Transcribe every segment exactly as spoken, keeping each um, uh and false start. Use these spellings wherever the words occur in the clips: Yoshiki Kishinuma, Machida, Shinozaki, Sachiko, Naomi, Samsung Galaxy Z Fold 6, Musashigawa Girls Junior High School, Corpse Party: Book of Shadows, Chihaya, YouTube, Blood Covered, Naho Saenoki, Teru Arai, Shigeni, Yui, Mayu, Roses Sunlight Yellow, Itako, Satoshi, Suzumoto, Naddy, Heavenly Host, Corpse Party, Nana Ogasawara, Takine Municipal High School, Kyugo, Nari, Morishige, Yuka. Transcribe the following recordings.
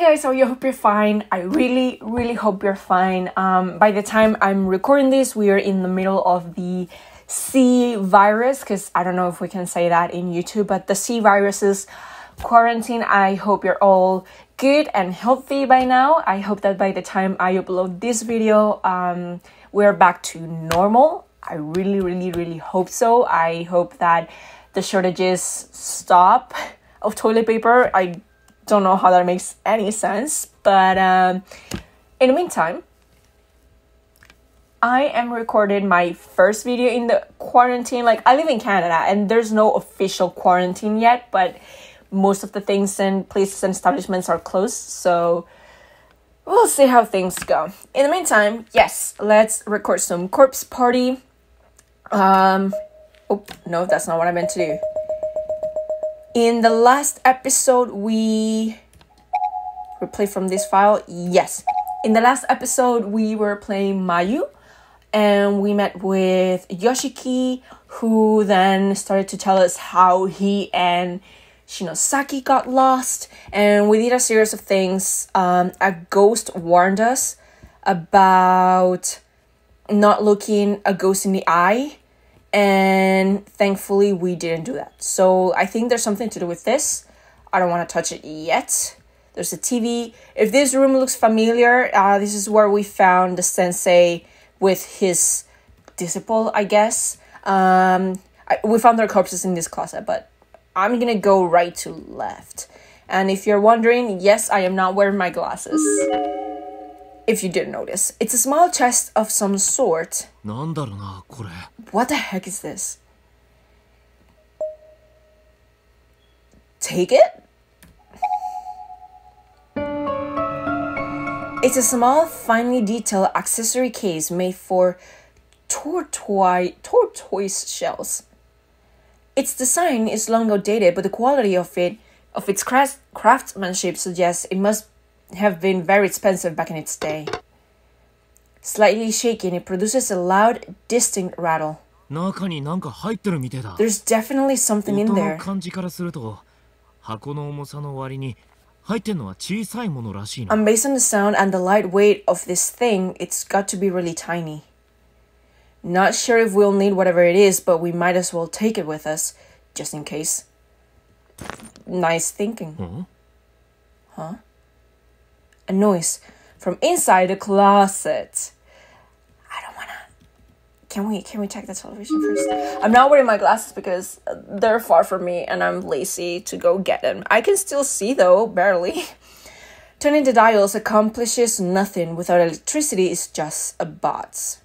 Hey guys, how are you? I hope you're fine. I really, really hope you're fine. Um, by the time I'm recording this, we are in the middle of the C virus, because I don't know if we can say that in YouTube, but the C virus is quarantine. I hope you're all good and healthy by now. I hope that by the time I upload this video, um, we're back to normal. I really, really, really hope so. I hope that the shortages stop of toilet paper. I don't know how that makes any sense, but um, in the meantime, I am recording my first video in the quarantine. Like, I live in Canada and there's no official quarantine yet, but most of the things and places and establishments are closed, so we'll see how things go. In the meantime, yes, let's record some Corpse Party. Um, oh, no, that's not what I meant to do. In the last episode, we replay from this file. Yes. In the last episode, we were playing Mayu and we met with Yoshiki, who then started to tell us how he and Shinozaki got lost. And we did a series of things. Um, a ghost warned us about not looking a ghost in the eye, and thankfully we didn't do that. So I think there's something to do with this. I don't want to touch it yet. There's a T V. If this room looks familiar, uh, this is where we found the sensei with his disciple, I guess. Um, I, we found their corpses in this closet, but I'm gonna go right to left. And if you're wondering, yes, I am not wearing my glasses. If you didn't notice, it's a small chest of some sort. What the heck is this? Take it? It's a small, finely detailed accessory case made for tortoise, tortoise shells. Its design is long outdated, but the quality of it, of its craftsmanship, suggests it must be have been very expensive back in its day. Slightly shaking, it produces a loud, distinct rattle. There's definitely something in there. And based on the sound and the light weight of this thing, it's got to be really tiny. Not sure if we'll need whatever it is, but we might as well take it with us, just in case. Nice thinking. Huh? A noise from inside the closet. I don't wanna. Can we can we check the television first? I'm not wearing my glasses because they're far from me and I'm lazy to go get them. I can still see though, barely. Turning the dials accomplishes nothing. Without electricity, it's just a bots.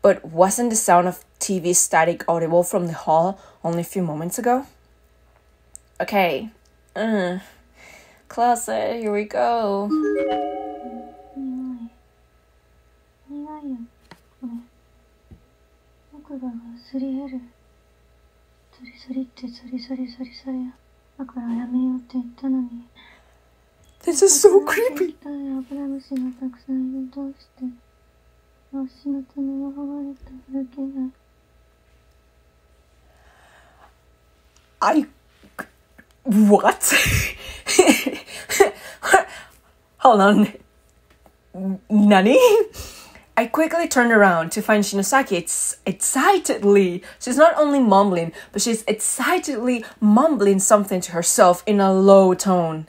But wasn't the sound of T V static audible from the hall only a few moments ago? Okay. Uh. Closet, here we go. This is so creepy. I... What? Hold on. Nani? I quickly turned around to find Shinozaki it's excitedly. She's not only mumbling, but she's excitedly mumbling something to herself in a low tone.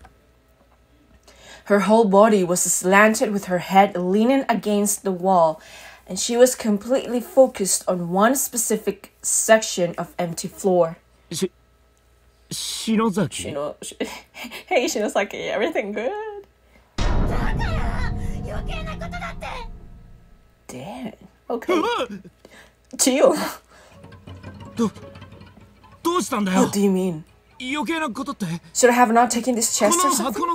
Her whole body was slanted with her head leaning against the wall, and she was completely focused on one specific section of empty floor. She Shinozaki. Shino, sh hey Shinozaki, everything good? Damn. Okay. Chill. What do you mean? Should I have not taken this chest or something?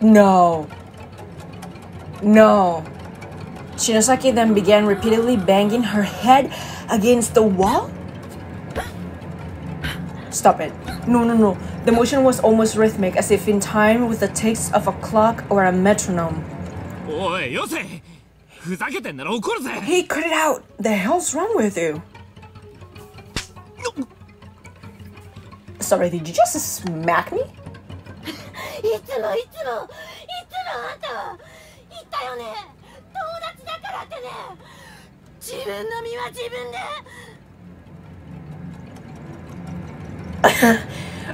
No. No. Shinozaki then began repeatedly banging her head against the wall. Stop it. No, no, no. The motion was almost rhythmic, as if in time with the ticks of a clock or a metronome. Hey, cut it out! The hell's wrong with you? Sorry, did you just smack me?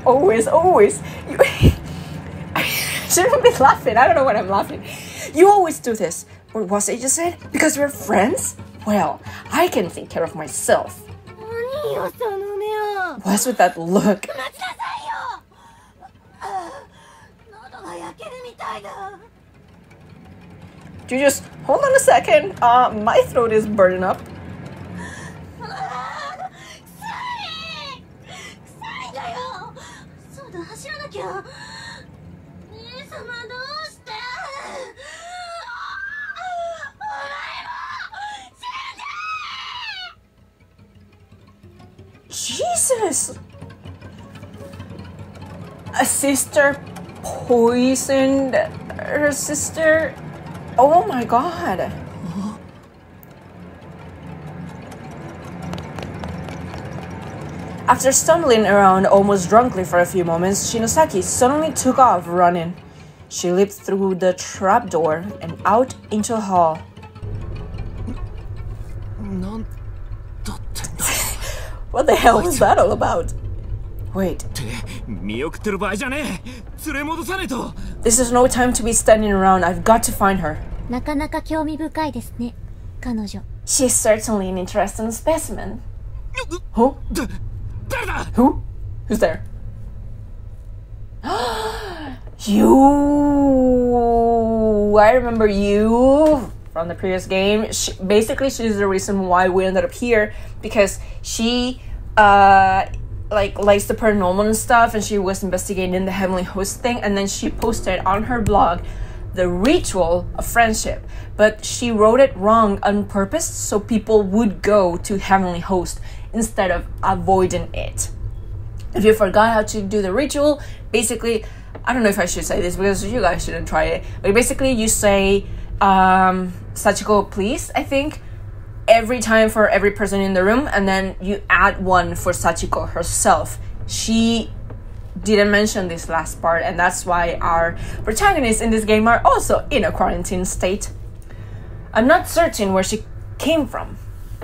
always, always. You I shouldn't be laughing. I don't know what I'm laughing. You always do this. What was it you said? Because we're friends? Well, I can take care of myself. What's with that look? You just hold on a second. Uh, my throat is burning up. Jesus! A sister poisoned her sister? Oh my god! After stumbling around almost drunkenly for a few moments, Shinozaki suddenly took off running. She leaped through the trapdoor and out into the hall. What the hell was that all about? Wait. This is no time to be standing around. I've got to find her. She's certainly an interesting specimen. Who? Who? Who's there? You! I remember you from the previous game. She, basically, she's the reason why we ended up here, because she uh, like likes the paranormal and stuff, and she was investigating the Heavenly Host thing, and then she posted on her blog the ritual of friendship, but she wrote it wrong on purpose so people would go to Heavenly Host instead of avoiding it. If you forgot how to do the ritual, basically, I don't know if I should say this because you guys shouldn't try it, but basically you say um Sachiko please, I think, every time for every person in the room, and then you add one for Sachiko herself. She didn't mention this last part, and that's why our protagonists in this game are also in a quarantine state. I'm not certain where she came from,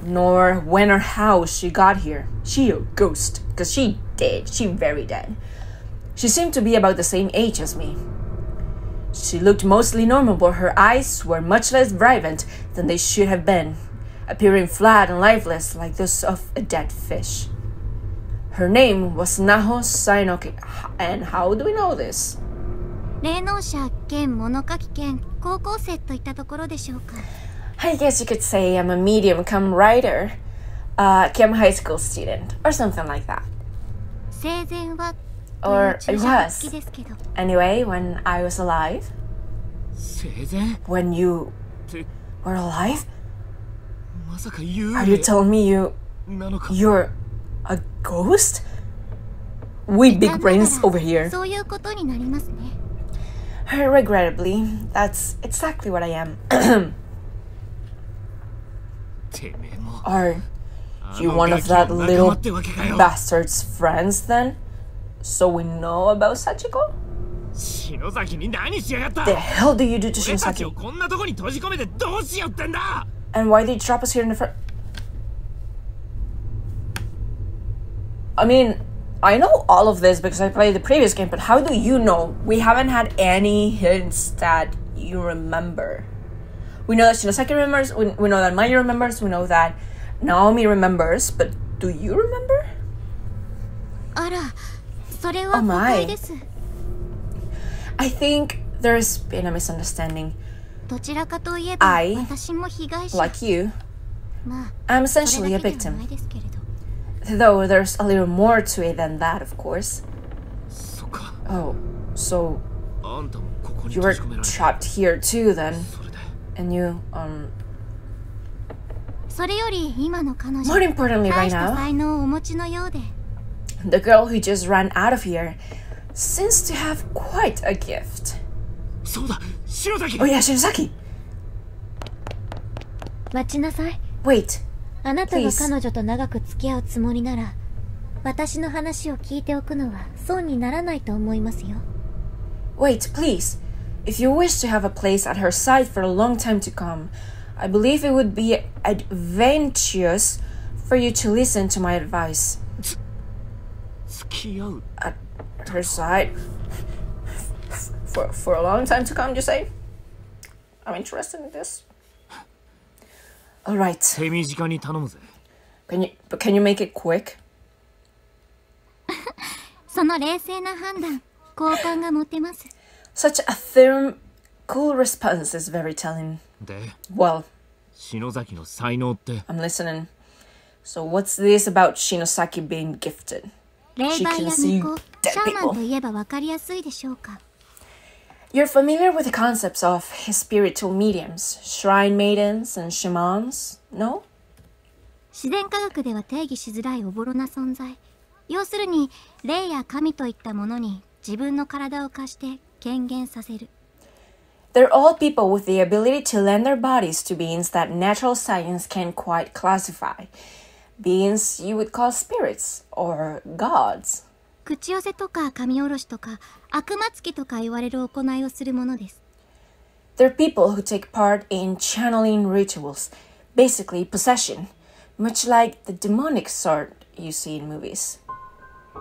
nor when or how she got here. She a ghost, because she dead, she very dead. She seemed to be about the same age as me. She looked mostly normal, but her eyes were much less vibrant than they should have been, appearing flat and lifeless like those of a dead fish. Her name was Naho Saenoki. And how do we know this? I guess you could say I'm a medium come writer, uh, come high school student, or something like that. Or it was. Anyway, when I was alive. When you were alive? Are you telling me you... you're a ghost? We big brains over here. Regrettably, that's exactly what I am. Are you one of that little bastard's friends then? So we know about Sachiko? The hell do you do to Shinozaki? And why did you drop us here in the first... I mean, I know all of this because I played the previous game, but how do you know? We haven't had any hints that you remember. We know that Shinozaki remembers, we, we know that Mayu remembers, we know that Naomi remembers, but do you remember? Oh my. I think there's been a misunderstanding. I, like you, am essentially a victim. Though there's a little more to it than that, of course. Oh, so you were trapped here too then, and you, um... more importantly right now, the girl who just ran out of here seems to have quite a gift. Oh yeah, Shinozaki! Wait, please. 私の話を聞いておくのは損にならないと思いますよ。 Wait, please. If you wish to have a place at her side for a long time to come, I believe it would be advantageous for you to listen to my advice. At her side? For, for a long time to come, you say? I'm interested in this. Alright. Can you, but can you make it quick? その冷静な判断、好感が持てます。Such a firm, cool response is very telling. Well, I'm listening. So what's this about Shinozaki being gifted? She can see dead people. You're familiar with the concepts of his spiritual mediums, shrine maidens and shamans, no? 自然科学では定義しづらいおぼろな存在。要するに、霊や神といったものに自分の体を貸して、They're all people with the ability to lend their bodies to beings that natural science can't quite classify. Beings you would call spirits or gods. 口寄せとか神おろしとか悪魔つきとか言われる行いをするものです。They're people who take part in channeling rituals, basically possession, much like the demonic sort you see in movies.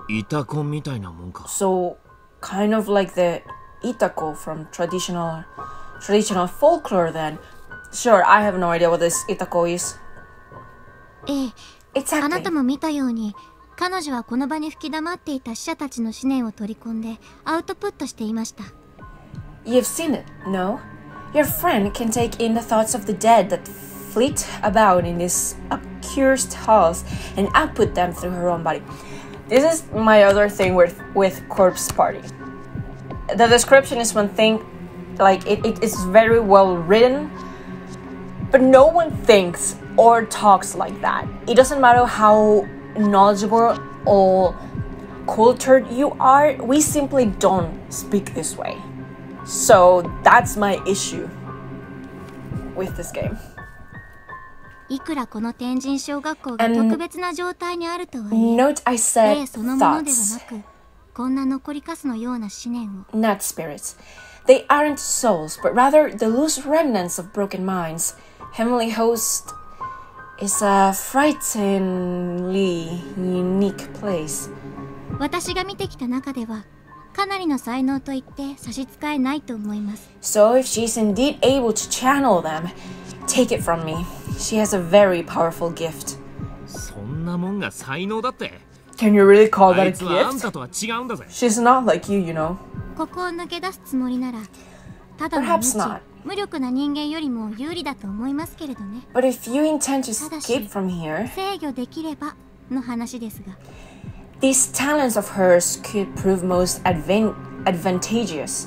イタコみたいなもんか。So, kind of like the Itako from traditional traditional folklore then. Sure, I have no idea what this Itako is. Exactly. あなたも見たように、彼女はこの場に吹き黙っていた死者たちの思念を取り込んでアウトプットしていました。You've seen it, no? Your friend can take in the thoughts of the dead that flit about in these accursed halls and output them through her own body. This is my other thing with, with Corpse Party. The description is one thing, like it, it is very well written, but no one thinks or talks like that. It doesn't matter how knowledgeable or cultured you are, we simply don't speak this way. So that's my issue with this game. And note I said thoughts. Not spirits. They aren't souls, but rather the loose remnants of broken minds. Heavenly Host is a frighteningly unique place. So if she's indeed able to channel them, take it from me. She has a very powerful gift. Can you really call that a gift? She's not like you, you know. Perhaps not. But if you intend to escape from here, these talents of hers could prove most advan advantageous,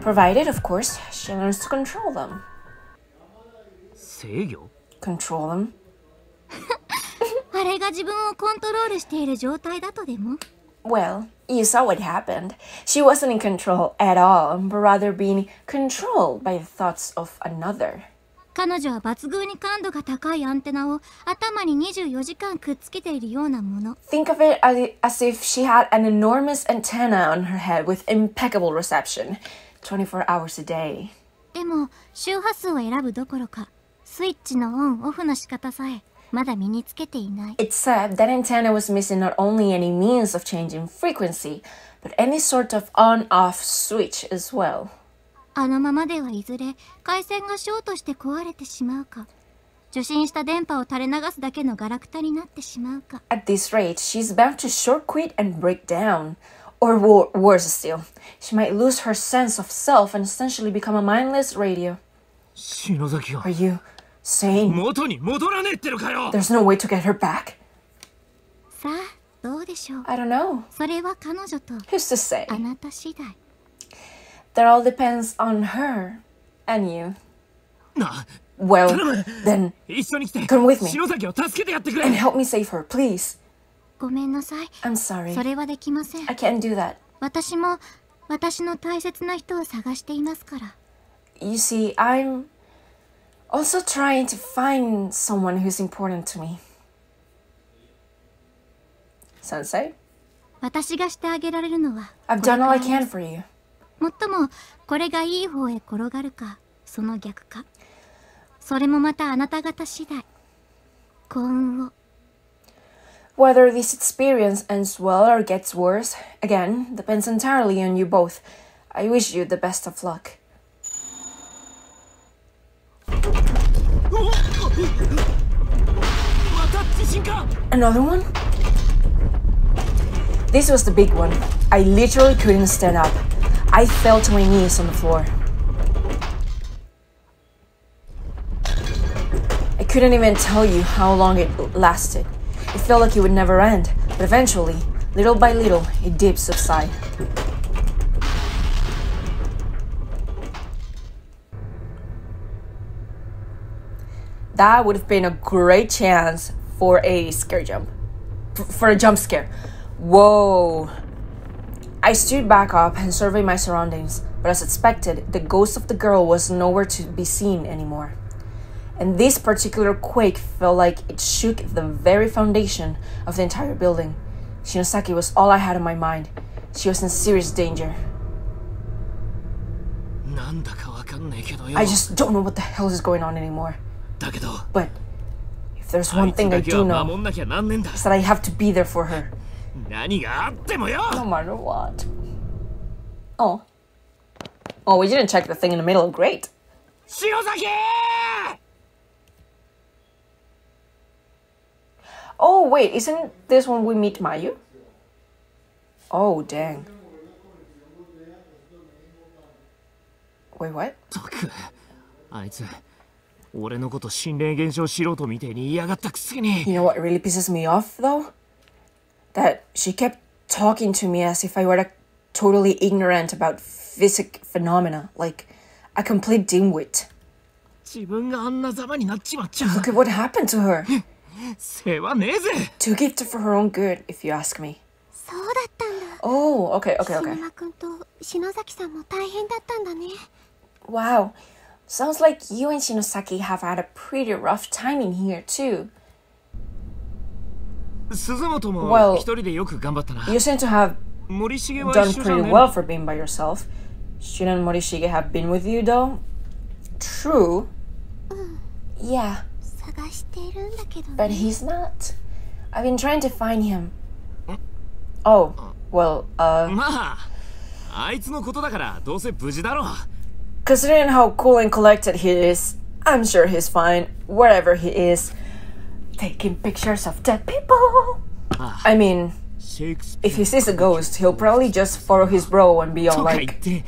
provided, of course, she learns to control them. Control them? あれが自分をコントロールしている状態だとでも? Well, you saw what happened. She wasn't in control at all, but rather being controlled by the thoughts of another. 彼女は抜群に感度が高いアンテナを頭ににじゅうよじかんくっつけているようなもの。Think of it as if she had an enormous antenna on her head with impeccable reception, twenty-four hours a day. でも、周波数を選ぶどころか、スイッチのオン・オフの仕方さえ。It said that antenna was missing not only any means of changing frequency, but any sort of on-off switch as well. At this rate, she's bound to short-quit and break down. Or wor worse still, she might lose her sense of self and essentially become a mindless radio. Are you... saying there's no way to get her back? I don't know. Who's to say? That all depends on her and you. Well, then, come with me and help me save her, please. I'm sorry. I can't do that. You see, I'm... also trying to find someone who's important to me. Sensei? I've done all I can for you. Whether this experience ends well or gets worse, again, depends entirely on you both. I wish you the best of luck. Another one? This was the big one. I literally couldn't stand up. I fell to my knees on the floor. I couldn't even tell you how long it lasted. It felt like it would never end, but eventually, little by little, it did subside. That would have been a great chance for a scare jump. For a jump scare. Whoa. I stood back up and surveyed my surroundings, but as expected, the ghost of the girl was nowhere to be seen anymore. And this particular quake felt like it shook the very foundation of the entire building. Shinozaki was all I had in my mind. She was in serious danger. I just don't know what the hell is going on anymore. But if there's one thing I do know, it's that I have to be there for her. No matter what. Oh. Oh, we didn't check the thing in the middle. Great. Shinozaki! Oh, wait. Isn't this when we meet Mayu? Oh, dang. Wait, what? You know what really pisses me off, though? That she kept talking to me as if I were totally ignorant about physic phenomena, like a complete dimwit. Look at what happened to her. Too gifted for her own good, if you ask me. Oh, okay, okay, okay. Wow. Sounds like you and Shinozaki have had a pretty rough time in here, too. Well, you seem to have done pretty well for being by yourself. Shouldn't Morishige have been with you, though? True. Yeah. But he's not. I've been trying to find him. Oh, well, uh... Considering how cool and collected he is, I'm sure he's fine, wherever he is, taking pictures of dead people. I mean, if he sees a ghost, he'll probably just follow his bro and be all like... You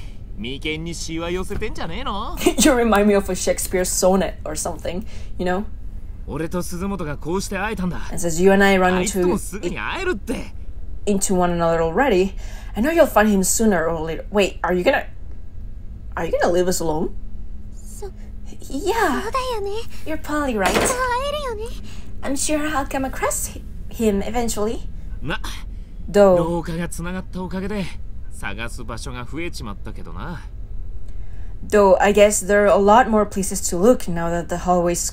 remind me of a Shakespeare sonnet or something, you know? And since you and I run into, it, into one another already, I know you'll find him sooner or later. Wait, are you gonna... Are you gonna leave us alone? So, yeah, you're probably right. I'm sure I'll come across him eventually. Though, though I guess there are a lot more places to look now that the hallway's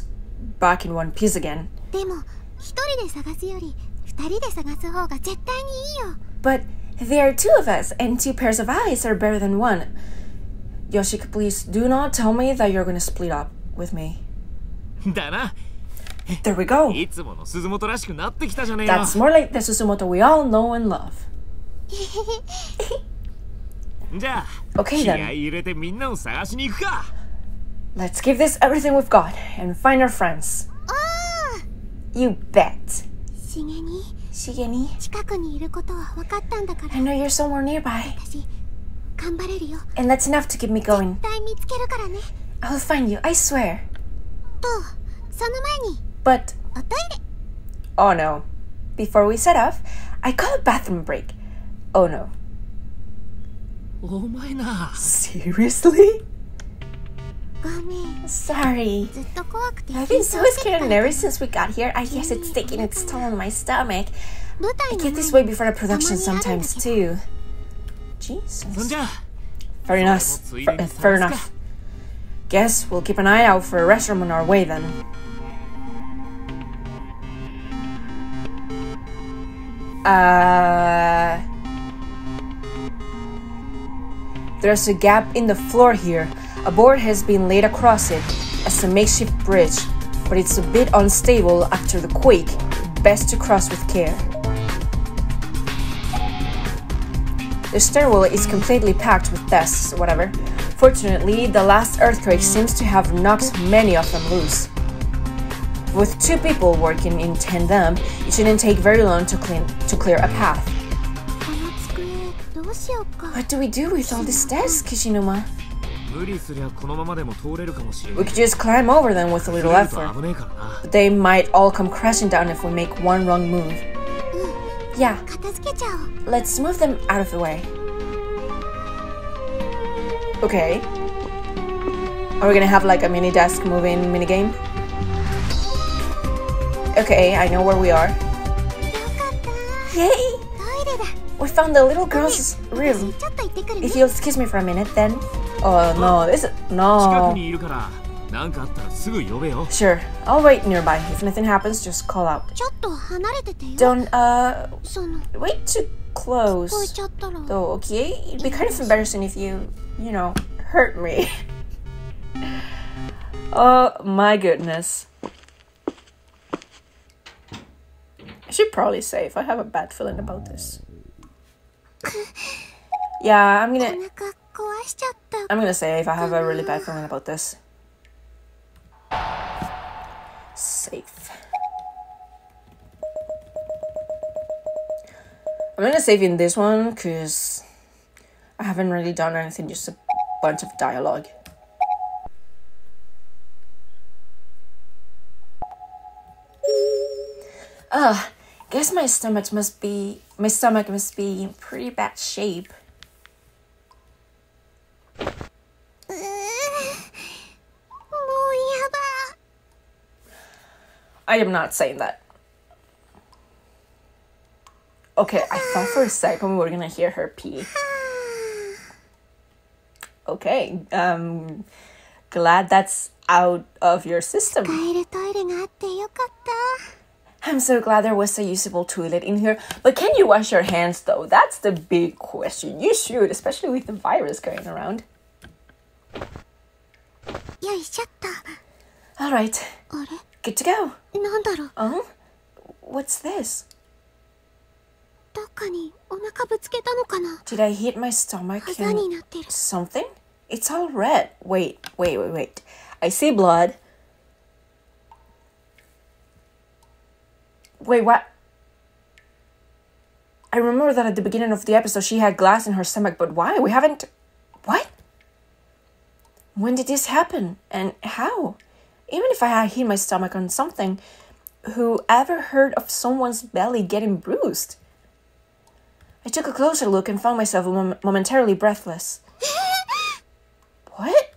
back in one piece again. But there are two of us, and two pairs of eyes are better than one. Yoshiki, please do not tell me that you're gonna split up with me. There we go. That's more like the Suzumoto we all know and love. Okay then. Let's give this everything we've got and find our friends. You bet. Shigeni, I know you're somewhere nearby. And that's enough to keep me going. I'll find you, I swear. But... Oh no. Before we set off, I call a bathroom break. Oh no. Seriously? Sorry. I've been so scared and nervous since we got here. I guess it's taking its toll on my stomach. I get this way before the production sometimes too. Jesus. Fair enough. Fair, fair enough. Guess we'll keep an eye out for a restroom on our way then. Uh... There's a gap in the floor here. A board has been laid across it as a makeshift bridge, but it's a bit unstable after the quake. Best to cross with care. The stairwell is completely packed with desks, whatever. Fortunately, the last earthquake seems to have knocked many of them loose. With two people working in tandem, it shouldn't take very long to clean to clear a path. What do we do with all these desks, Kishinuma? We could just climb over them with a little effort. But they might all come crashing down if we make one wrong move. Yeah, let's move them out of the way. Okay. Are we gonna have like a mini desk moving minigame? Okay, I know where we are. Yay! We found the little girl's room. If you'll excuse me for a minute then. Oh no, this is... no. Sure, I'll wait nearby. If nothing happens, just call out. Don't, uh... wait too close. Though, okay? It'd be kind of embarrassing if you, you know, hurt me. Oh my goodness. I should probably save. I have a bad feeling about this. Yeah, I'm gonna... I'm gonna save. I have a really bad feeling about this. Save. I'm gonna save in this one because I haven't really done anything, just a bunch of dialogue. Ugh, guess my stomach must be my stomach must be in pretty bad shape. I am not saying that. Okay, I thought for a second we were gonna hear her pee. Okay, um, glad that's out of your system. I'm so glad there was a usable toilet in here. But can you wash your hands though? That's the big question. You should, especially with the virus going around. Alright, good to go. Oh? What's this? Did I hit my stomach in something? It's all red. Wait, wait, wait, wait. I see blood. Wait, what? I remember that at the beginning of the episode she had glass in her stomach, but why? We haven't... What? When did this happen? And how? Even if I had hit my stomach on something, who ever heard of someone's belly getting bruised? I took a closer look and found myself mom momentarily breathless. What?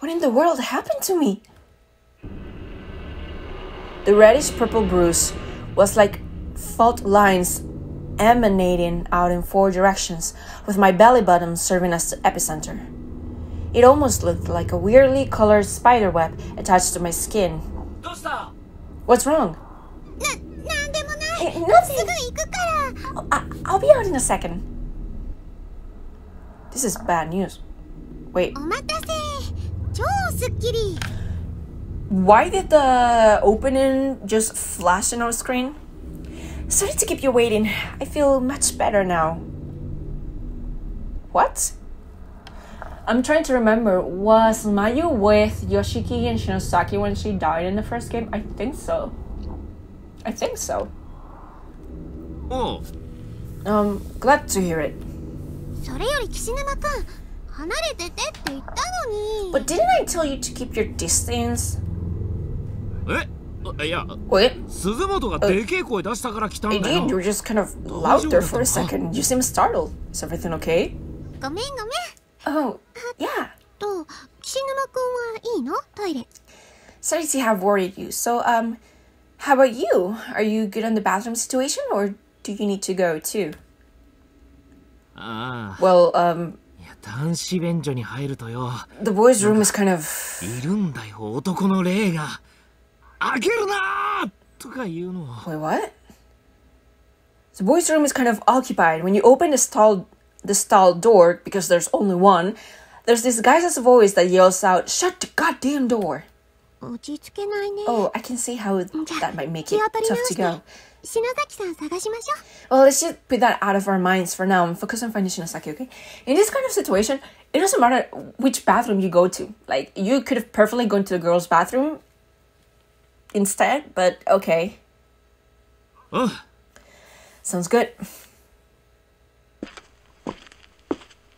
What in the world happened to me? The reddish-purple bruise was like fault lines emanating out in four directions, with my belly button serving as the epicenter. It almost looked like a weirdly colored spider web attached to my skin. What's wrong? Hey, nothing! I I'll be out in a second. This is bad news. Wait. Why did the opening just flash on our screen? Sorry to keep you waiting. I feel much better now. What? I'm trying to remember. Was Mayu with Yoshiki and Shinozaki when she died in the first game? I think so. I think so. Oh. Um, glad to hear it. But didn't I tell you to keep your distance? Wait. Uh, indeed, you were just kind of loud there for a second. You seem startled. Is everything okay? Oh, yeah. Sorry to have worried you. So, um, how about you? Are you good on the bathroom situation, or do you need to go too? Ah. Well, um. The boys' room is kind of... Wait, what? The boys' room is kind of occupied. When you open the stall, the stall door, because there's only one, there's this guy's voice that yells out, "Shut the goddamn door!" Oh, I can see how that might make it tough to go. Well, let's just put that out of our minds for now and focus on finding Shinozaki, okay? In this kind of situation, it doesn't matter which bathroom you go to. Like, you could have perfectly gone to the girls' bathroom instead, but okay. Ugh. Sounds good.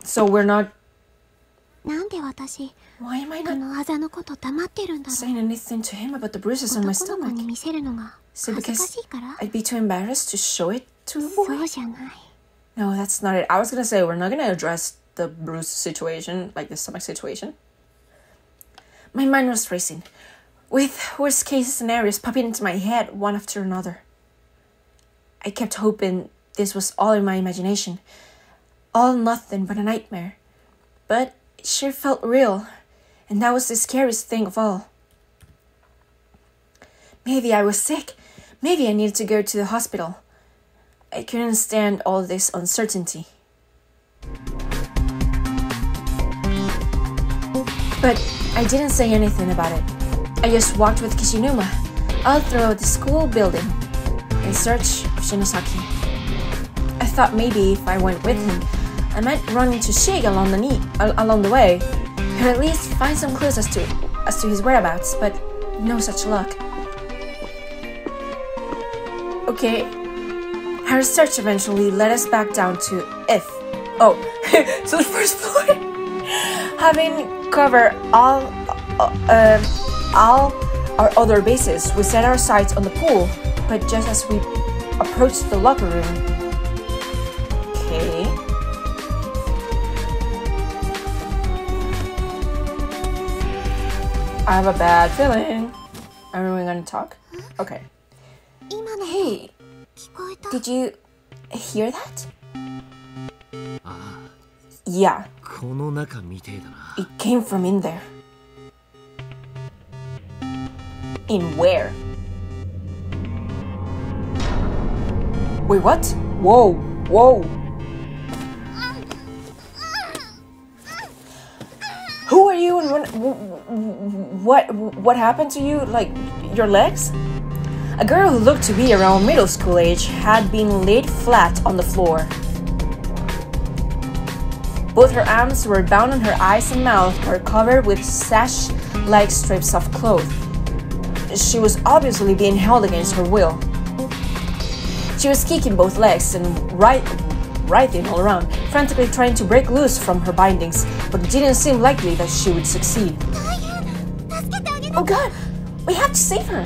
So we're not... Why am I not saying anything to him about the bruises on my stomach? Is it because I'd be too embarrassed to show it to the boy? No, that's not it. I was gonna say, we're not gonna address the bruise situation, like the stomach situation. My mind was racing, with worst case scenarios popping into my head one after another. I kept hoping this was all in my imagination. All nothing but a nightmare. But it sure felt real, and that was the scariest thing of all. Maybe I was sick. Maybe I needed to go to the hospital. I couldn't stand all this uncertainty. But I didn't say anything about it. I just walked with Kishinuma all throughout the school building in search of Shinozaki. I thought maybe if I went with him, I might run into Shig along the knee, along the way, or at least find some clues as to as to his whereabouts. But no such luck. Okay, our search eventually led us back down to if oh, so the first floor. Having covered all uh, all our other bases, we set our sights on the pool. But just as we approached the locker room, okay. I have a bad feeling. Are we gonna talk? Okay. Hey, did you hear that? Yeah. It came from in there. In where? Wait, what? Whoa, whoa. Who are you and when, what, what happened to you? Like, your legs? A girl who looked to be around middle school age had been laid flat on the floor. Both her arms were bound and her eyes and mouth were covered with sash-like strips of cloth. She was obviously being held against her will. She was kicking both legs and writhing all around, frantically trying to break loose from her bindings, but it didn't seem likely that she would succeed. Oh god, we have to save her!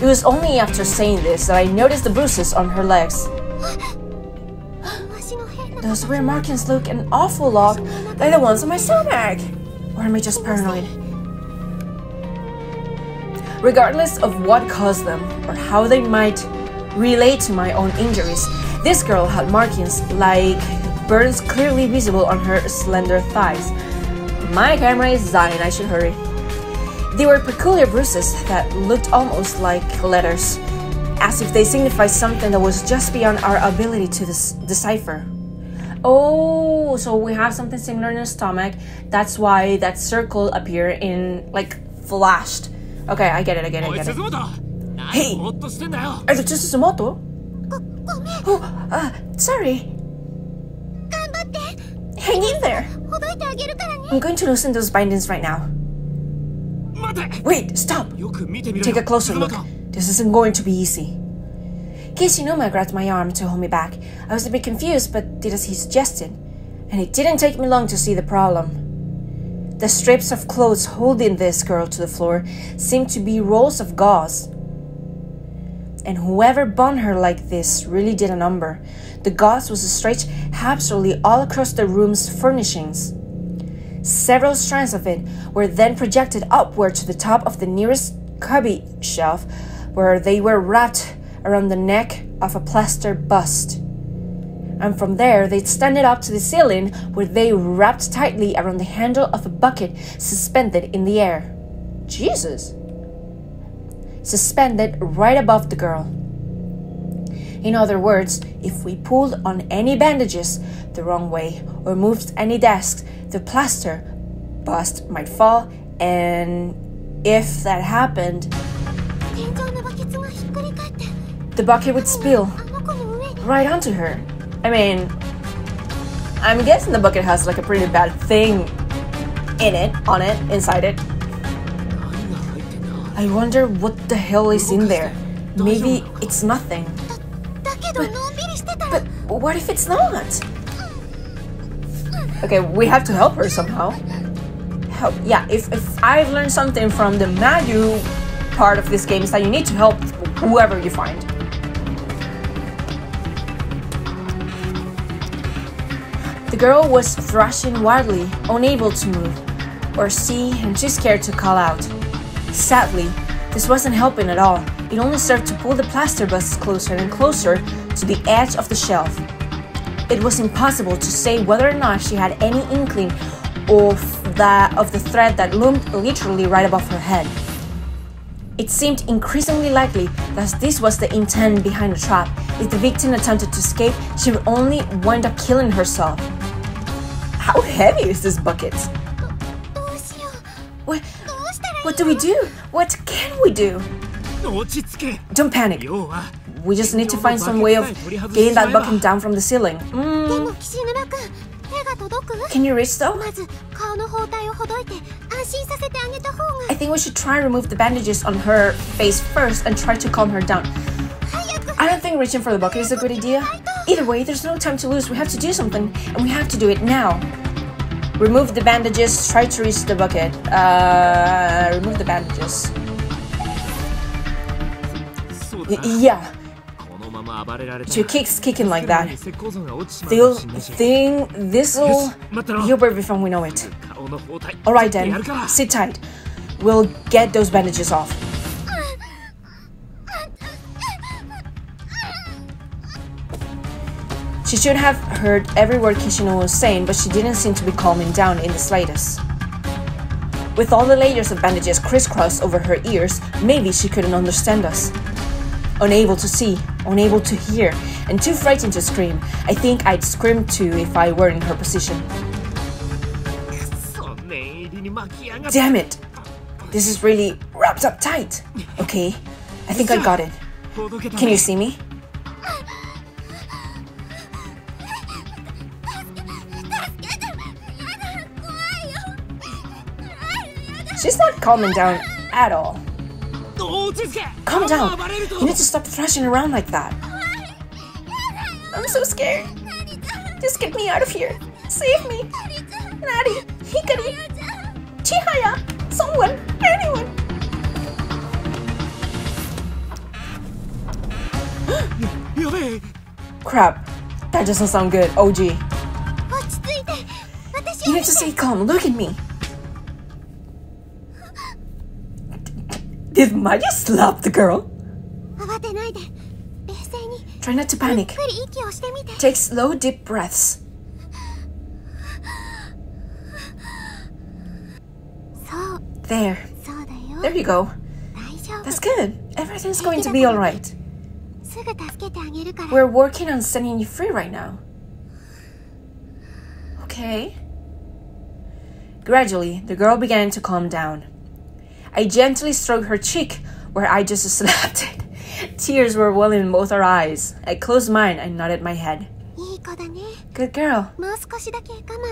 It was only after saying this that I noticed the bruises on her legs. Those weird markings look an awful lot like the ones on my stomach! Or am I just paranoid? Regardless of what caused them, or how they might relate to my own injuries, this girl had markings like burns clearly visible on her slender thighs. My camera is dying, I should hurry. They were peculiar bruises that looked almost like letters, as if they signified something that was just beyond our ability to decipher. Oh, so we have something similar in her stomach. That's why that circle appeared in, like, flashed. Okay, I get it, I get it, I get it. Hey, are you just Suzumoto? Oh, uh, sorry. Hang in there. I'm going to loosen those bindings right now. Wait, stop. Take a closer look. This isn't going to be easy. Kishinuma grabbed my arm to hold me back. I was a bit confused, but did as he suggested. And it didn't take me long to see the problem. The strips of clothes holding this girl to the floor seemed to be rolls of gauze. And whoever bound her like this really did a number. The gauze was stretched absolutely all across the room's furnishings. Several strands of it were then projected upward to the top of the nearest cubby shelf, where they were wrapped around the neck of a plaster bust. And from there, they extended up to the ceiling, where they wrapped tightly around the handle of a bucket suspended in the air. Jesus! suspended right above the girl. In other words, if we pulled on any bandages the wrong way or moved any desks, the plaster bust might fall, and if that happened, the bucket would spill right onto her. I mean, I'm guessing the bucket has like a pretty bad thing in it, on it, inside it. I wonder what the hell is in there. Maybe it's nothing. But, but what if it's not? Okay, we have to help her somehow. Help. Yeah, if, if I've learned something from the Mayu part of this game is that you need to help whoever you find. The girl was thrashing wildly, unable to move or see, and too scared to call out. Sadly, this wasn't helping at all. It only served to pull the plaster busts closer and closer to the edge of the shelf. It was impossible to say whether or not she had any inkling of the, of the threat that loomed literally right above her head. It seemed increasingly likely that this was the intent behind the trap. If the victim attempted to escape, she would only wind up killing herself. How heavy is this bucket? What, what do we do? What can we do? Don't panic. We just need to find some way of getting that bucket down from the ceiling. Mm. Can you reach though? I think we should try and remove the bandages on her face first and try to calm her down. I don't think reaching for the bucket is a good idea. Either way, there's no time to lose. We have to do something, and we have to do it now. Remove the bandages, try to reach the bucket. Uh, remove the bandages. Yeah. Your kick's kicking like that. They'll think this'll you'll be before we know it. Alright then, sit tight. We'll get those bandages off. She should have heard every word Kishinuma was saying, but she didn't seem to be calming down in the slightest. With all the layers of bandages crisscrossed over her ears, maybe she couldn't understand us. Unable to see, unable to hear, and too frightened to scream. I think I'd scream too if I were in her position. Damn it! This is really wrapped up tight. Okay, I think I got it. Can you see me? She's not calming down at all. Calm down! You need to stop thrashing around like that. I'm so scared. Just get me out of here. Save me. Nari, Hikari, Chihaya, someone, anyone. Crap, that doesn't sound good, O G. You need to stay calm. Look at me. Did Mayu slap the girl? Try not to panic. Take slow, deep breaths. There. There you go. That's good. Everything's going to be alright. We're working on setting you free right now. Okay. Gradually, the girl began to calm down. I gently stroked her cheek, where I just slapped it. Tears were welling in both her eyes. I closed mine and nodded my head. Good girl.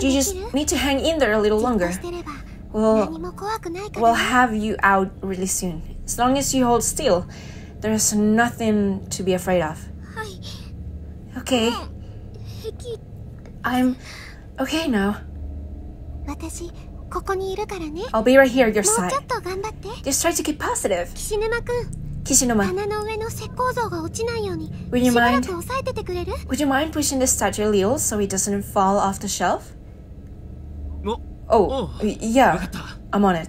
You just need to hang in there a little longer. We'll, we'll have you out really soon. As long as you hold still, there's nothing to be afraid of. Okay. I'm okay now. I'll be right here at your side. Just try to keep positive. Kishinuma, would you mind? Would you mind pushing the statue a little so it doesn't fall off the shelf? Oh, yeah, I'm on it.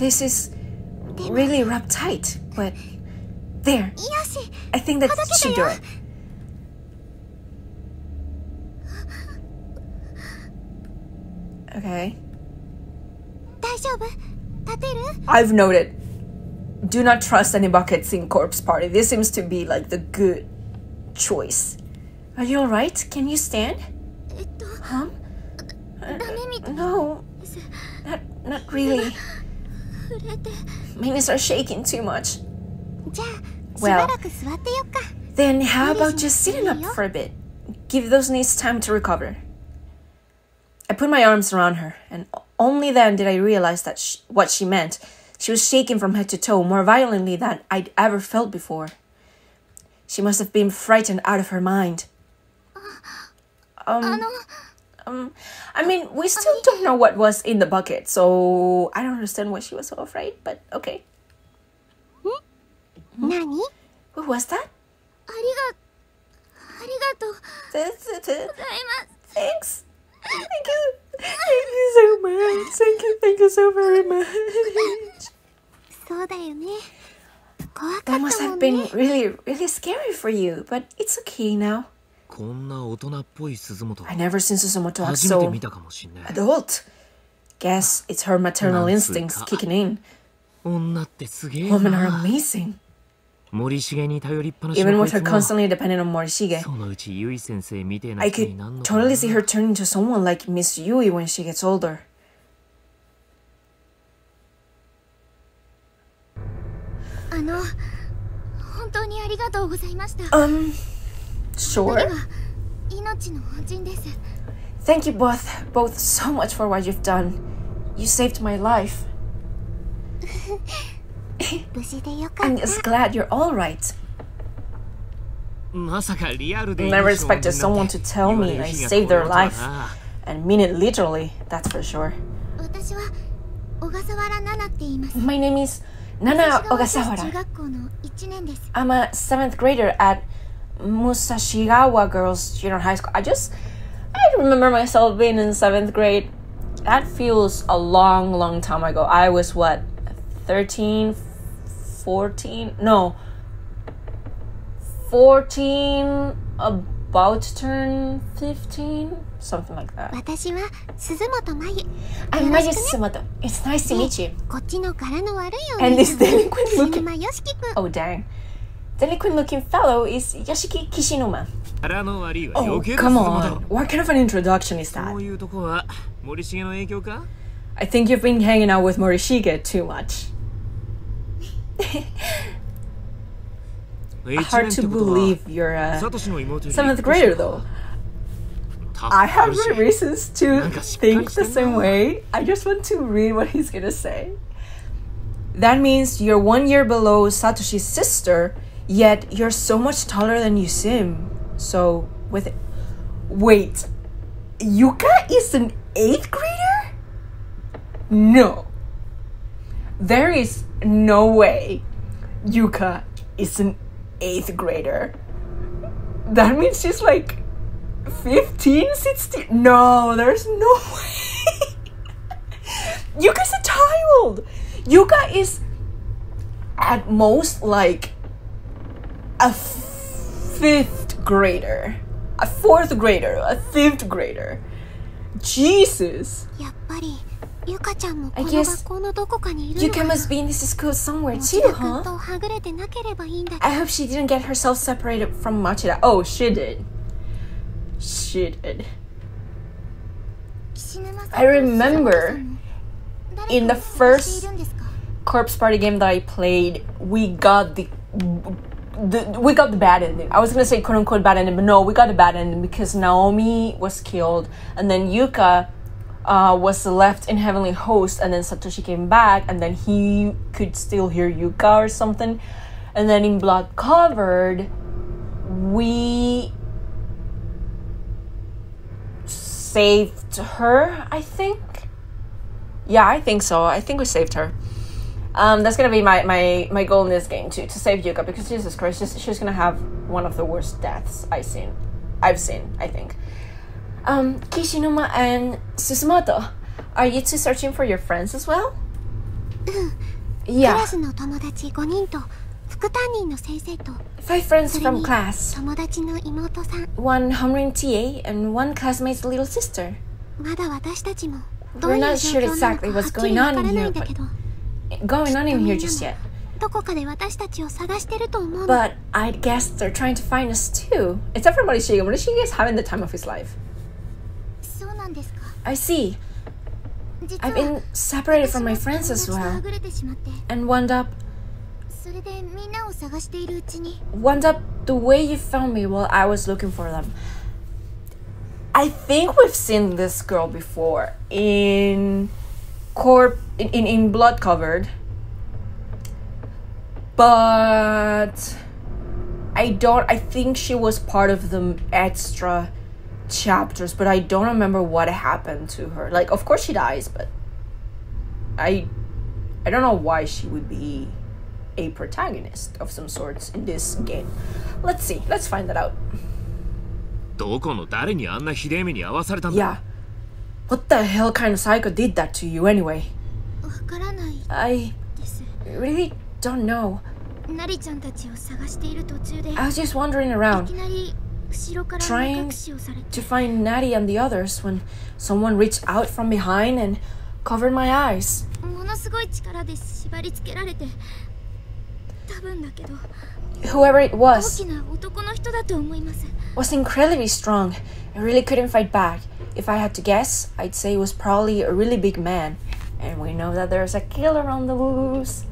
This is really wrapped tight, but there. I think that should do it. Okay. I've noted. Do not trust any buckets in Corpse Party. This seems to be like the good choice. Are you alright? Can you stand? Huh? Uh, no. Not, not really. My knees are shaking too much. Well, then how about just sitting up for a bit? Give those knees time to recover. I put my arms around her, and only then did I realize that she, what she meant. She was shaking from head to toe more violently than I'd ever felt before. She must have been frightened out of her mind. Um, um, I mean, we still don't know what was in the bucket, so I don't understand why she was so afraid, but okay. Hmm? What was that? Thanks. Thank you. Thank you so much. Thank you. Thank you so very much. That must have been really, really scary for you, but it's okay now. I never seen Suzumoto act so adult. Guess it's her maternal instincts kicking in. Women are amazing. Even with her constantly dependent on Morishige, I could totally see her turning into someone like Miss Yui when she gets older. Um, sure. Thank you both, both so much for what you've done. You saved my life. I'm just glad you're all right. Never expected someone to tell me I saved their life and mean it literally, that's for sure. My name is Nana Ogasawara. I'm a seventh grader at Musashigawa Girls Junior High School. I just, I remember myself being in seventh grade. That feels a long, long time ago. I was what, thirteen, fourteen, no, fourteen, about to turn fifteen, something like that. I'm Mayu Suzumoto. It's nice to meet you. And this delinquent looking, oh dang, delinquent looking fellow is Yoshiki Kishinuma. Oh, come on, what kind of an introduction is that? I think you've been hanging out with Morishige too much. Hard to believe you're a seventh grader though. I have my reasons to think the same way. I just want to read what he's gonna say. That means you're one year below Satoshi's sister, yet you're so much taller than you seem. So with it. Wait, Yuka is an eighth grader? No. There is no way Yuka is an eighth grader. That means she's like fifteen, sixteen. No, there's no way. Yuka's a child. Yuka is at most like a fifth grader, a fourth grader, a fifth grader. Jesus. I guess Yuka must be in this school somewhere too, huh? I hope she didn't get herself separated from Machida. Oh, she did. She did. I remember in the first Corpse Party game that I played, we got the, the we got the bad ending. I was gonna say quote-unquote bad ending, but no, we got the bad ending because Naomi was killed, and then Yuka Uh, was left in Heavenly Host, and then Satoshi came back, and then he could still hear Yuka or something. And then in Blood Covered, we saved her, I think. Yeah, I think so. I think we saved her. Um, that's gonna be my, my, my goal in this game too, to save Yuka, because Jesus Christ, she's, she's gonna have one of the worst deaths I've seen. I've seen, I think. Um, Kishinuma and Suzumoto, are you two searching for your friends as well? Yeah. Five friends from class. One homeroom T A and one classmate's little sister. We're not sure exactly what's going on in here, but going on in here just yet. But I guess they're trying to find us too. Except for Morishige. Morishige is having the time of his life. I see. I've been separated from my friends as well. And wound up... Wound up the way you found me while I was looking for them. I think we've seen this girl before in corp in, in, in Blood Covered. But I don't I think she was part of the extra chapters, but I don't remember what happened to her. Like, of course she dies, but I I don't know why she would be a protagonist of some sorts in this game. Let's see. Let's find that out. Yeah. What the hell kind of psycho did that to you anyway? I really don't know. I was just wandering around, trying to find Naddy and the others when someone reached out from behind and covered my eyes. Whoever it was was incredibly strong. I really couldn't fight back. If I had to guess, I'd say it was probably a really big man. And we know that there's a killer on the loose.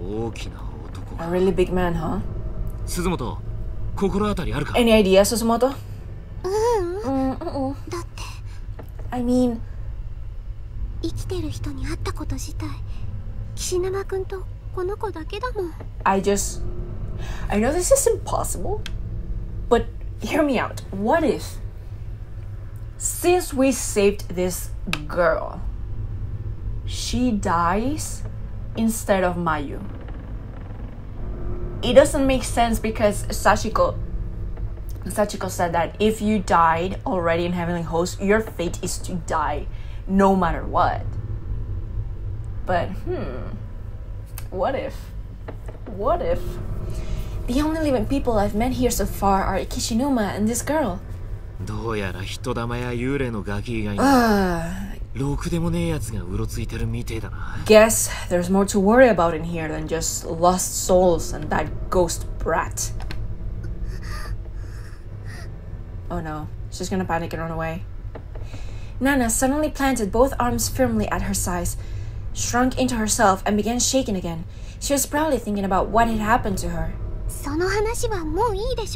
A really big man, huh? Any idea, Suzumoto? Mm, uh-uh. I mean... I just... I know this is impossible, but hear me out. What if, since we saved this girl, she dies instead of Mayu? It doesn't make sense because Sachiko, Sachiko said that if you died already in Heavenly Host, your fate is to die no matter what. But, hmm, what if? What if? The only living people I've met here so far are Kishinuma and this girl. Uh, guess there's more to worry about in here than just lost souls and that ghost brat. Oh no, she's gonna panic and run away. Nana suddenly planted both arms firmly at her sides, shrunk into herself and began shaking again. She was probably thinking about what had happened to her. I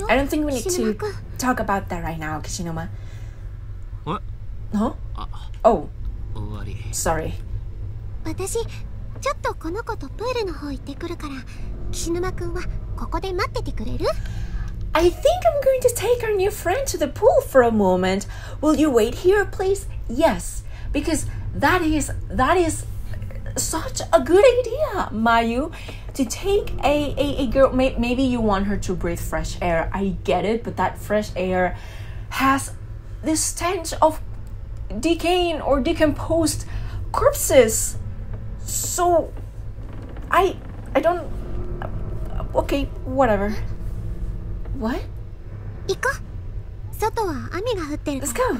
don't think we need to talk about that right now, Kishinuma. What? Huh? Oh. Sorry. I think I'm going to take our new friend to the pool for a moment. Will you wait here, please? Yes, because that is that is such a good idea, Mayu. To take a, a, a girl, may, maybe you want her to breathe fresh air. I get it, but that fresh air has this stench of decaying or decomposed corpses. So, I, I don't... Okay, whatever. What? Let's go.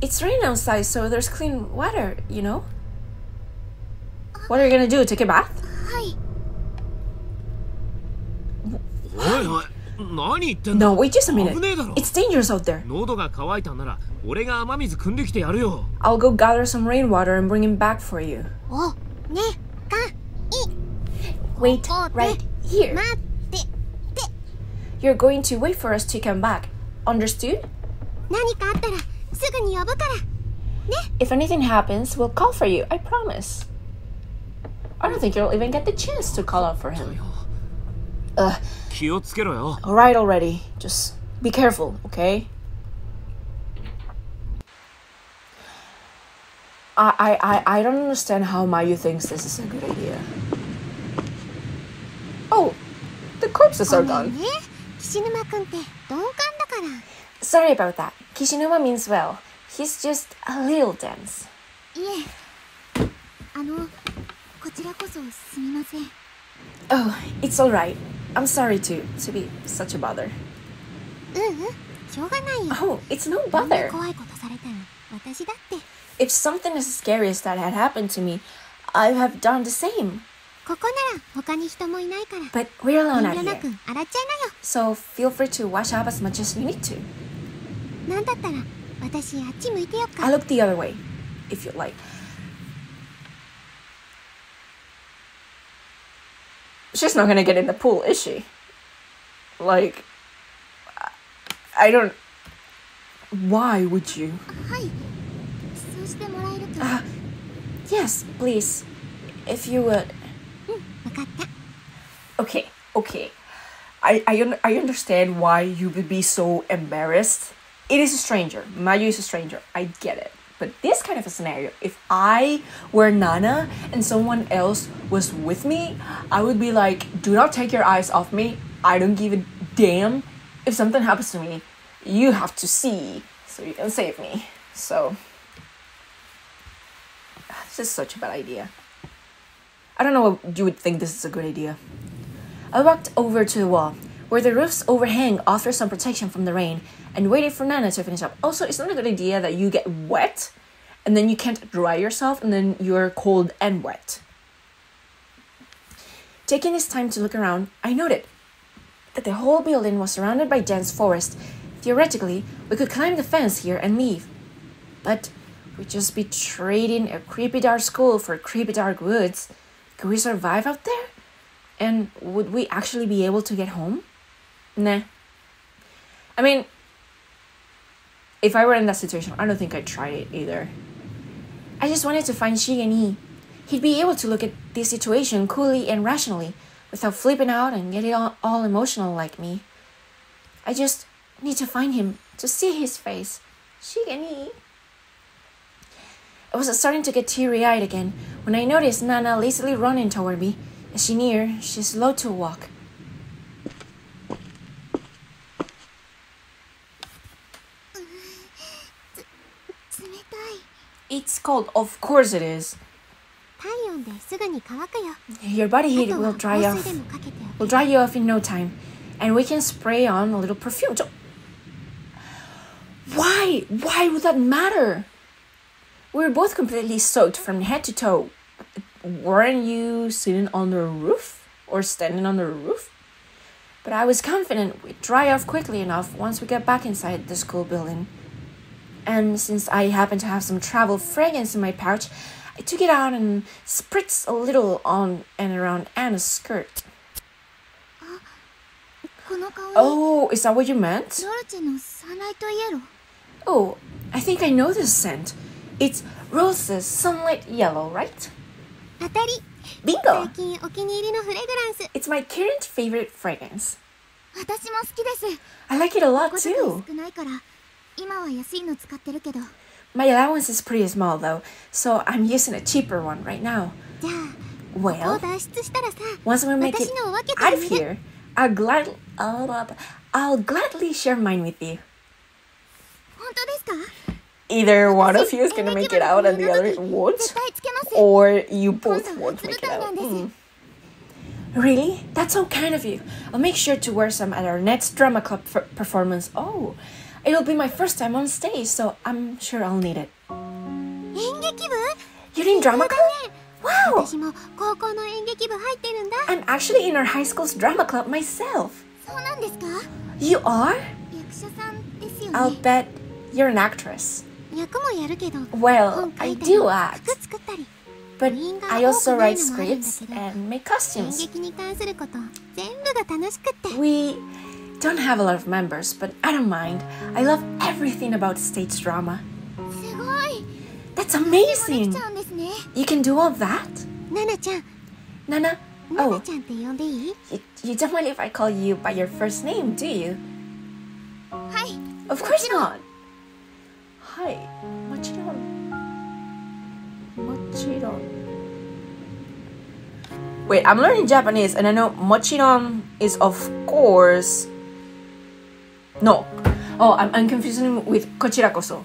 It's raining outside, so there's clean water, you know? What are you gonna do? Take a bath? What? No, wait just a minute. It's dangerous out there. I'll go gather some rainwater and bring it back for you. Wait right here. You're going to wait for us to come back. Understood? If anything happens, we'll call for you. I promise. I don't think you'll even get the chance to call out for him. Ugh. Alright already. Just be careful, okay? I, I, I, I don't understand how Mayu thinks this is a good idea. Oh! The corpses are gone. Sorry about that. Kishinuma means well. He's just a little dense. Oh, it's alright. I'm sorry to, to be such a bother. Oh, it's no bother. If something as scary as that had happened to me, I would have done the same. But we're alone out here, so feel free to wash up as much as you need to. I'll look the other way, if you like. She's not gonna get in the pool, is she? Like, I don't... Why would you? Uh, yes, please, if you would. Okay, okay. I, I, un I understand why you would be so embarrassed. It is a stranger. Mayu is a stranger. I get it. But this kind of a scenario, if I were Nana and someone else was with me, I would be like, do not take your eyes off me. I don't give a damn. If something happens to me, you have to see so you can save me. So, this is such a bad idea. I don't know if you would think this is a good idea. I walked over to the wall, where the roof's overhang offers some protection from the rain, and waited for Nana to finish up. Also, it's not a good idea that you get wet, and then you can't dry yourself, and then you're cold and wet. Taking his time to look around, I noted that the whole building was surrounded by dense forest. Theoretically, we could climb the fence here and leave. But we'd just be trading a creepy dark school for creepy dark woods. Could we survive out there? And would we actually be able to get home? Nah. I mean, if I were in that situation, I don't think I'd try it either. I just wanted to find Shigeni. He'd be able to look at this situation coolly and rationally, without flipping out and getting all, all emotional like me. I just need to find him, to see his face. Shigeni. I was starting to get teary-eyed again when I noticed Nana lazily running toward me. As she neared, she slowed to walk. It's cold, of course it is. Your body heat will dry off. Will dry you off in no time, and we can spray on a little perfume. So why? Why would that matter? We were both completely soaked from head to toe. Weren't you sitting on the roof? Or standing on the roof? But I was confident we'd dry off quickly enough once we got back inside the school building. And since I happened to have some travel fragrance in my pouch, I took it out and spritzed a little on and around Anna's skirt. Oh, is that what you meant? Oh, I think I know this scent. It's Roses Sunlight Yellow, right? Bingo! It's my current favorite fragrance. I like it a lot too. My allowance is pretty small though, so I'm using a cheaper one right now. Well, once we make it out of here, I'll, glad I'll gladly share mine with you. Either one of you is gonna make it out and the other won't, or you both won't make it out. Mm. Really? That's so kind of you. I'll make sure to wear some at our next drama club performance. Oh, it'll be my first time on stage, so I'm sure I'll need it. You're in drama club? Wow! I'm actually in our high school's drama club myself. You are? I'll bet you're an actress. Well, I do act, but I also write scripts and make costumes. We don't have a lot of members, but I don't mind. I love everything about stage drama. That's amazing! You can do all that? Nana, oh, you, you don't mind if I call you by your first name, do you? Of course not! Hi, Machida. Machida. Wait, I'm learning Japanese and I know Machida is of course. No. Oh, I'm, I'm confusing with Kochira koso.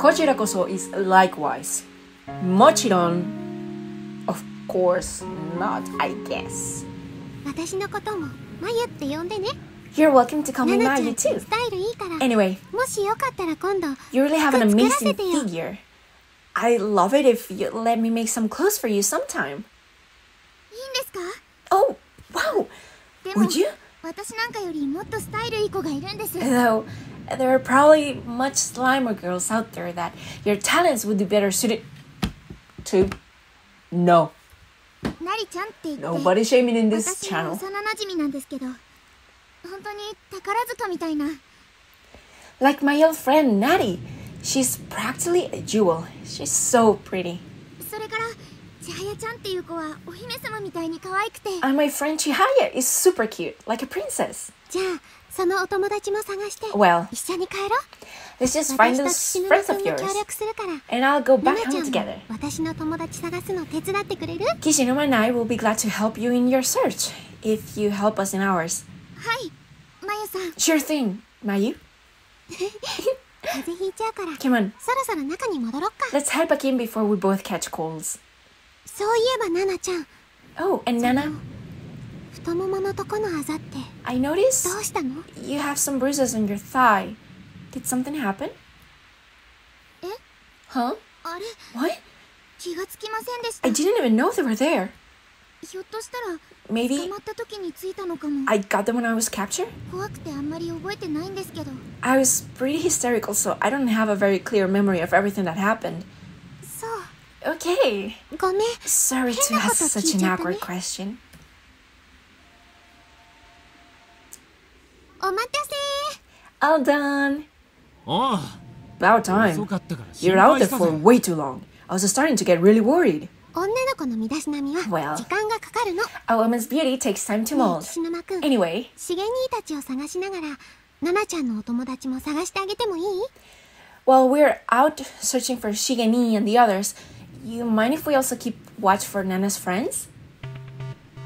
Kochira koso is likewise. Machida, of course not, I guess. You're welcome to call me Mayu too. Anyway, you really have an amazing figure. I love it if you let me make some clothes for you sometime. Oh, wow! Would you? Though, there are probably much slimer girls out there that your talents would be better suited to. No. Nobody shaming in this channel. Like my old friend Naddy. She's practically a jewel. She's so pretty. And my friend Chihaya is super cute, like a princess. Well, let's just find those friends of yours, and I'll go back home together. Kishinuma and I will be glad to help you in your search, if you help us in ours. Sure thing, Mayu. Come on, let's head back in before we both catch colds. Oh, and Nana, I noticed you have some bruises on your thigh. Did something happen? Huh? What? I didn't even know they were there. Maybe I got them when I was captured? I was pretty hysterical, so I don't have a very clear memory of everything that happened. Okay. Sorry to ask such an awkward question. All done. About time. You're out there for way too long. I was starting to get really worried. Well, a woman's beauty takes time to mold. Anyway, while we're out searching for Shigeni and the others, you mind if we also keep watch for Nana's friends?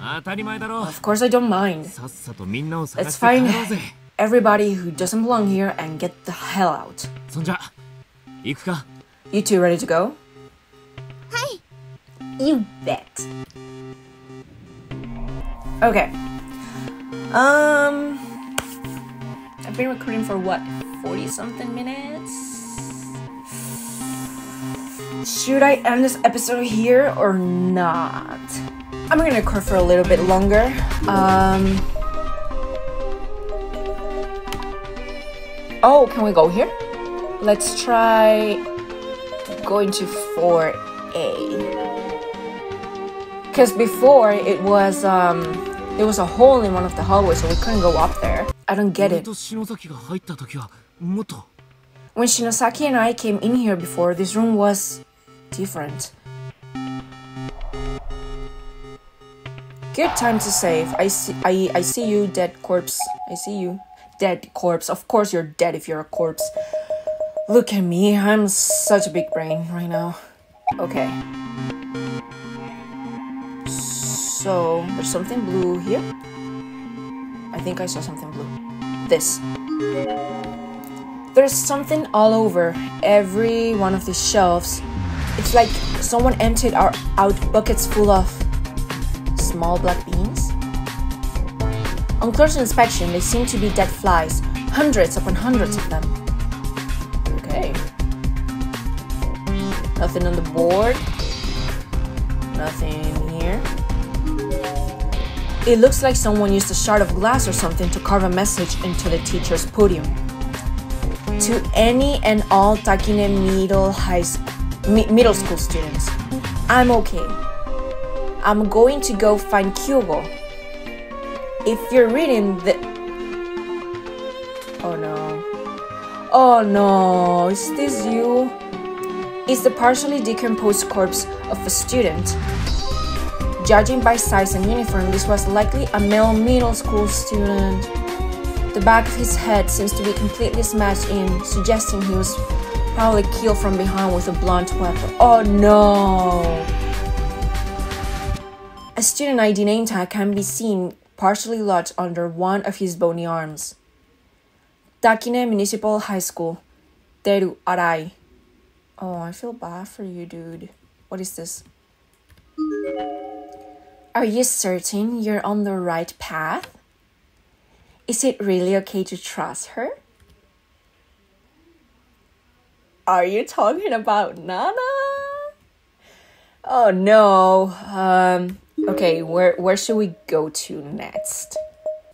Of course I don't mind. Let's find everybody who doesn't belong here and get the hell out. You two ready to go? You bet. Okay. Um, I've been recording for what, forty something minutes? Should I end this episode here or not? I'm gonna record for a little bit longer. Um. Oh, can we go here? Let's try going to four A. Because before it was um there was a hole in one of the hallways, so we couldn't go up there. I don't get it. When Shinozaki and I came in here before, this room was different. Good time to save. I see I I see you, dead corpse. I see you. Dead corpse. Of course you're dead if you're a corpse. Look at me, I'm such a big brain right now. Okay. So, there's something blue here. I think I saw something blue. This. There's something all over every one of these shelves. It's like someone emptied our out buckets full of small black beans. On close inspection, they seem to be dead flies. Hundreds upon hundreds of them. Okay. Nothing on the board. Nothing here. It looks like someone used a shard of glass or something to carve a message into the teacher's podium. To any and all Takine middle, high mi middle school students, I'm okay. I'm going to go find Kyugo. If you're reading the... Oh no. Oh no, is this you? It's the partially decomposed corpse of a student. Judging by size and uniform, this was likely a male middle school student. The back of his head seems to be completely smashed in, suggesting he was probably killed from behind with a blunt weapon. Oh no! A student I D name tag can be seen partially lodged under one of his bony arms. Takine Municipal High School, Teru Arai. Oh, I feel bad for you, dude. What is this? Are you certain you're on the right path? Is it really okay to trust her? Are you talking about Nana? Oh no. Um, okay, where, where should we go to next?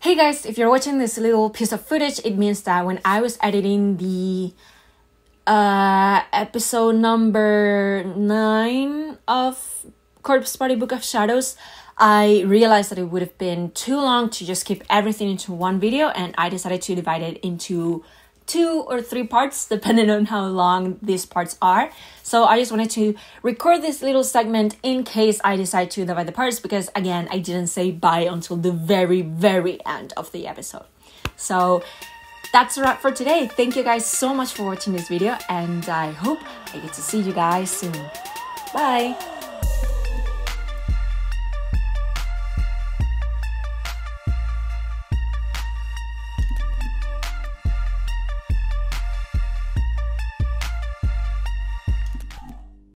Hey guys, if you're watching this little piece of footage, it means that when I was editing the uh, episode number nine of Corpse Party Book of Shadows, I realized that it would have been too long to just keep everything into one video, and I decided to divide it into two or three parts, depending on how long these parts are. So I just wanted to record this little segment in case I decide to divide the parts, because again, I didn't say bye until the very, very end of the episode. So that's a wrap for today. Thank you guys so much for watching this video, and I hope I get to see you guys soon. Bye!